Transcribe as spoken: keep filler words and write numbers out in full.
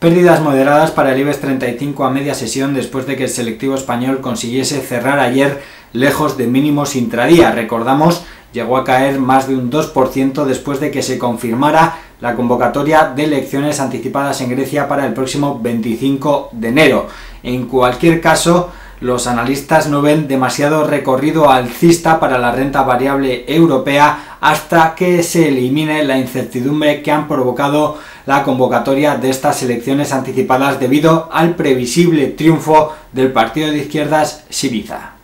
Pérdidas moderadas para el IBEX treinta y cinco a media sesión después de que el selectivo español consiguiese cerrar ayer lejos de mínimos intradía. Recordamos, llegó a caer más de un dos por ciento después de que se confirmara la convocatoria de elecciones anticipadas en Grecia para el próximo veinticinco de enero. En cualquier caso, los analistas no ven demasiado recorrido alcista para la renta variable europea hasta que se elimine la incertidumbre que han provocado la convocatoria de estas elecciones anticipadas debido al previsible triunfo del partido de izquierdas Syriza.